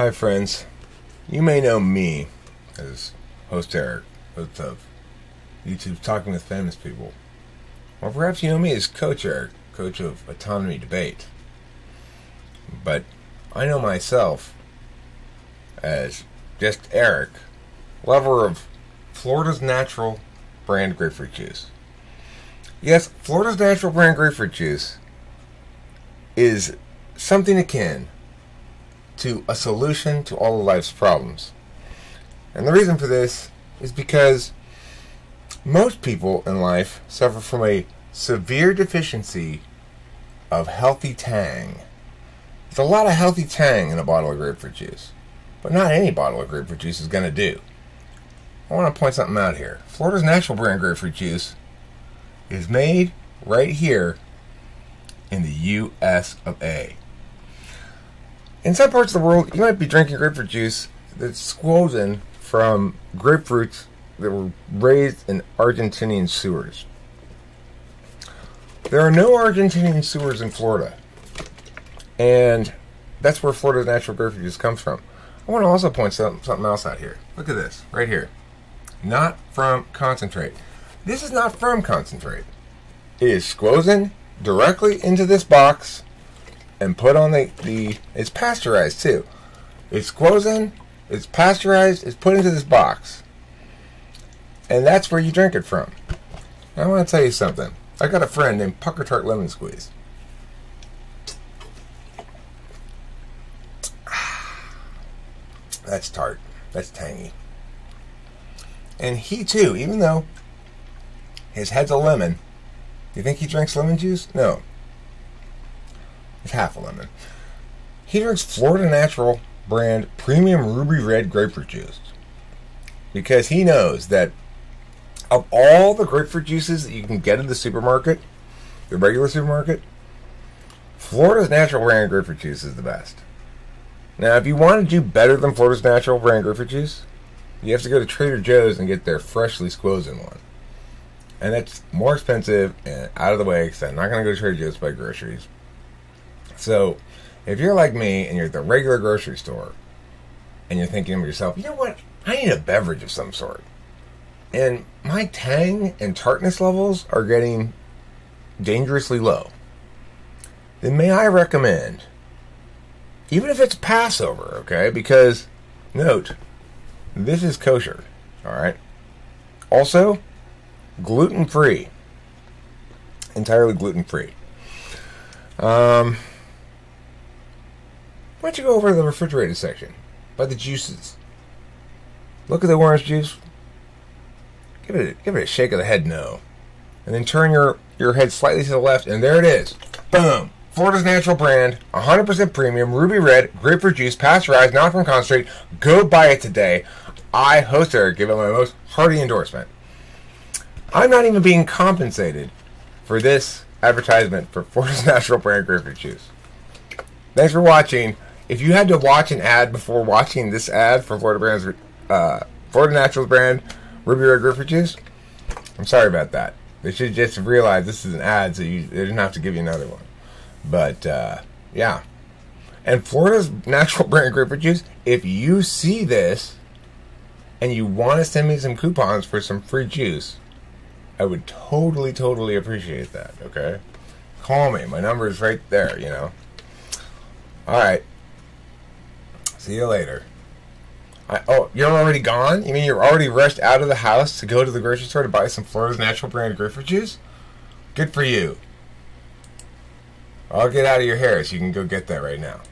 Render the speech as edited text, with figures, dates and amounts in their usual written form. Hi friends, you may know me as host Eric, host of YouTube's Talking with Famous People, or perhaps you know me as Coach Eric, coach of autonomy debate. But I know myself as just Eric, lover of Florida's Natural brand grapefruit juice. Yes, Florida's Natural brand grapefruit juice is something akin to a solution to all of life's problems. And the reason for this is because most people in life suffer from a severe deficiency of healthy tang. There's a lot of healthy tang in a bottle of grapefruit juice, but not any bottle of grapefruit juice is going to do. I want to point something out here. Florida's Natural brand grapefruit juice is made right here in the U.S. of A. In some parts of the world, you might be drinking grapefruit juice that's squozen from grapefruits that were raised in Argentinian sewers. There are no Argentinian sewers in Florida, and that's where Florida's Natural grapefruit juice comes from. I want to also point something else out here. Look at this, right here. Not from concentrate. This is not from concentrate. It is squozen directly into this box and put on the it's pasteurized too. It's squozen, it's pasteurized, it's put into this box. And that's where you drink it from. Now, I want to tell you something. I got a friend named Puckertart Lemon Squeeze. That's tart. That's tangy. And he too, even though his head's a lemon, do you think he drinks lemon juice? No. It's half a lemon. He drinks Florida Natural brand premium ruby red grapefruit juice because he knows that of all the grapefruit juices that you can get in the supermarket, the regular supermarket, Florida's Natural brand grapefruit juice is the best. Now, if you want to do better than Florida's Natural brand grapefruit juice, you have to go to Trader Joe's and get their freshly squozen one. And that's more expensive and out of the way because I'm not going to go to Trader Joe's to buy groceries. So, if you're like me and you're at the regular grocery store and you're thinking to yourself, you know what, I need a beverage of some sort. And my tang and tartness levels are getting dangerously low. Then may I recommend, even if it's Passover, okay, because, note, this is kosher, alright? Also, gluten-free. Entirely gluten-free. Why don't you go over to the refrigerated section by the juices? Look at the orange juice. Give it a shake of the head, no, and then turn your head slightly to the left, and there it is. Boom! Florida's Natural brand, 100% premium ruby red grapefruit juice, pasteurized, not from concentrate. Go buy it today. I, host Eric, give it my most hearty endorsement. I'm not even being compensated for this advertisement for Florida's Natural brand grapefruit juice. Thanks for watching. If you had to watch an ad before watching this ad for Florida Natural's brand ruby red grapefruit juice, I'm sorry about that. They should just realize this is an ad, so they didn't have to give you another one. But yeah, and Florida's Natural brand grapefruit juice. If you see this and you want to send me some coupons for some free juice, I would totally appreciate that, okay? Call me. My number is right there, you know. Alright. See you later. Oh, you're already gone? You mean you're already rushed out of the house to go to the grocery store to buy some Florida's Natural brand grapefruit juice? Good for you. I'll get out of your hair so you can go get that right now.